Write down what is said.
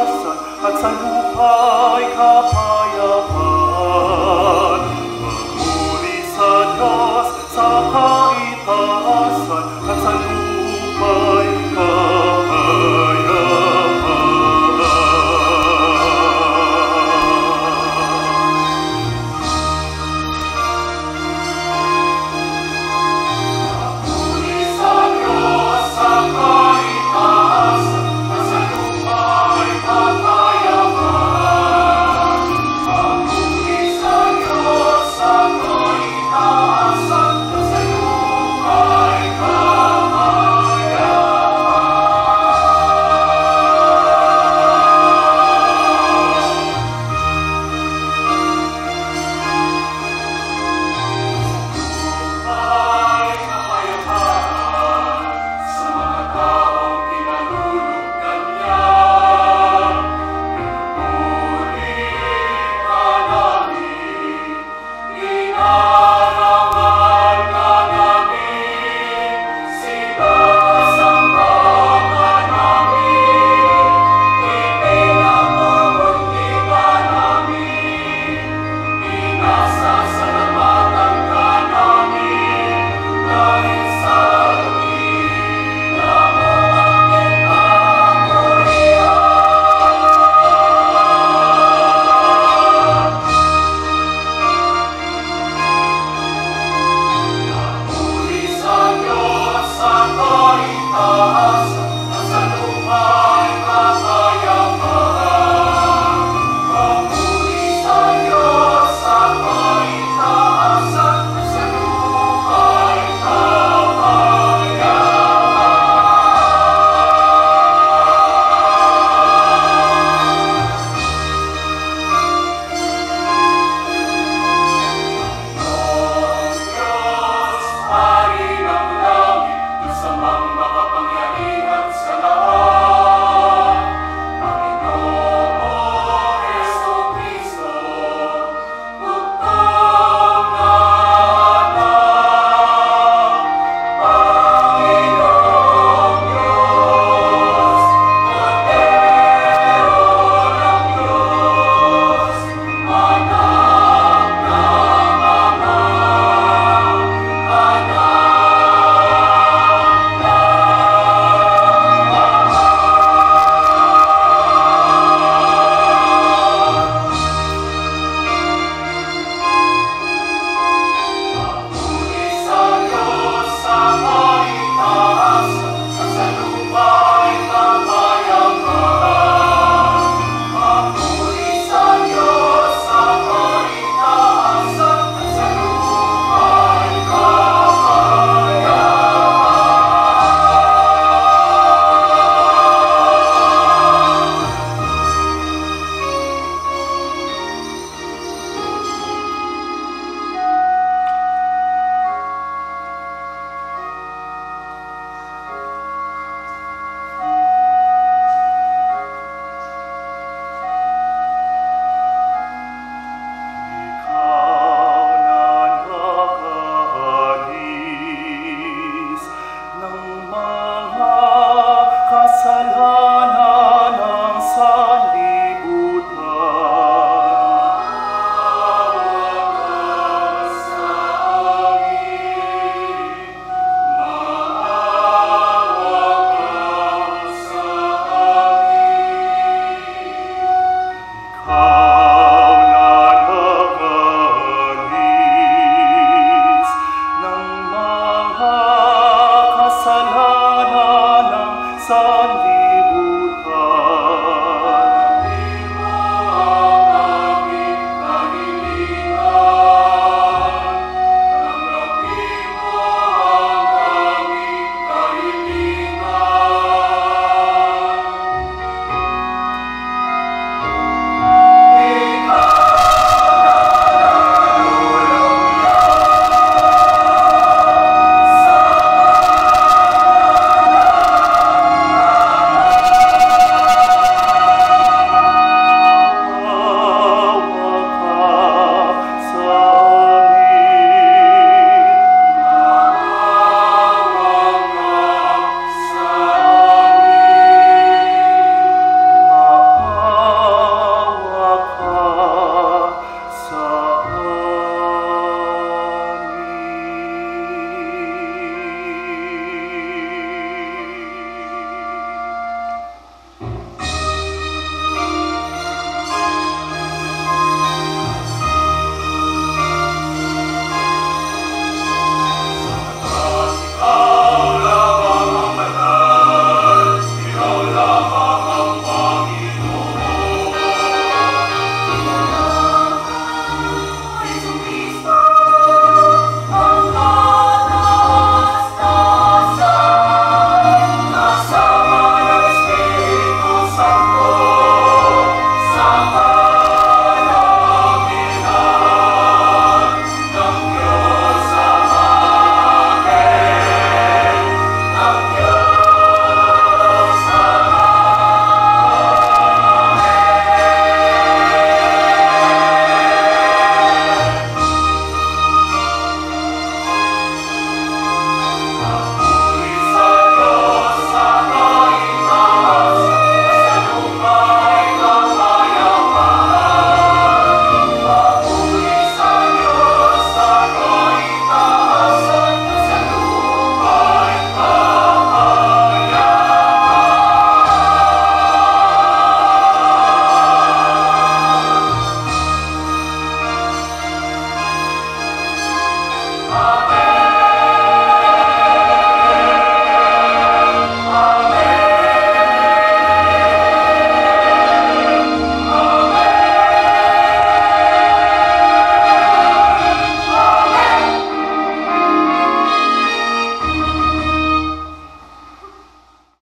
Hasan, Hasan Hupai Kapayapan, Memuli Sadas Sapai Hasan, Hasan Hupai